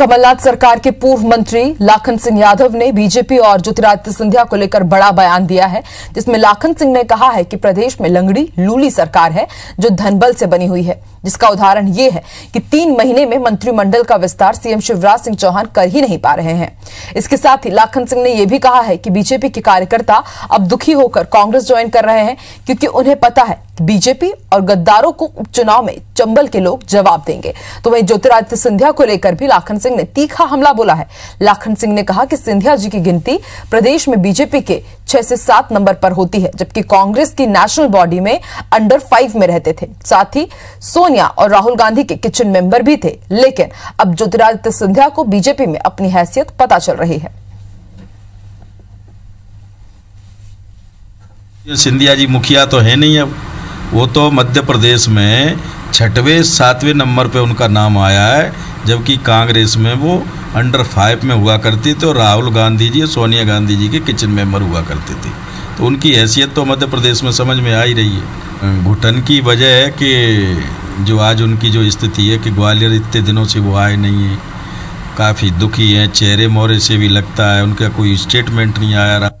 कमलनाथ सरकार के पूर्व मंत्री लाखन सिंह यादव ने बीजेपी और ज्योतिरादित्य सिंधिया को लेकर बड़ा बयान दिया है, जिसमें लाखन सिंह ने कहा है कि प्रदेश में लंगड़ी लूली सरकार है जो धनबल से बनी हुई है, जिसका उदाहरण ये है कि 3 महीने में मंत्रिमंडल का विस्तार सीएम शिवराज सिंह चौहान कर ही नहीं पा रहे हैं। इसके साथ ही लाखन सिंह ने यह भी कहा है कि बीजेपी के कार्यकर्ता अब दुखी होकर कांग्रेस ज्वाइन कर रहे हैं, क्योंकि उन्हें पता है बीजेपी और गद्दारों को उपचुनाव में चंबल के लोग जवाब देंगे। तो वहीं ज्योतिरादित्य सिंधिया को लेकर भी लाखन सिंह ने तीखा हमला बोला है। लाखन सिंह ने कहा कि सिंधिया जी की गिनती प्रदेश में बीजेपी के 6 से 7 नंबर पर होती है, जबकि कांग्रेस की नेशनल बॉडी में अंडर 5 में रहते थे। साथ ही सोनिया और राहुल गांधी के किचन मेंबर भी थे, लेकिन अब ज्योतिरादित्य सिंधिया को बीजेपी में अपनी हैसियत पता चल रही है। सिंधिया जी मुखिया तो है नहीं, अब वो तो मध्य प्रदेश में 6वें 7वें नंबर पे उनका नाम आया है, जबकि कांग्रेस में वो अंडर 5 में हुआ करती थी और राहुल गांधी जी और सोनिया गांधी जी के किचन मेंबर हुआ करती थी। तो उनकी हैसियत तो मध्य प्रदेश में समझ में आ ही रही है। घुटन की वजह है कि जो आज उनकी जो स्थिति है कि ग्वालियर इतने दिनों से वो आए नहीं है, काफ़ी दुखी हैं, चेहरे मोहरे से भी लगता है उनका कोई स्टेटमेंट नहीं आया।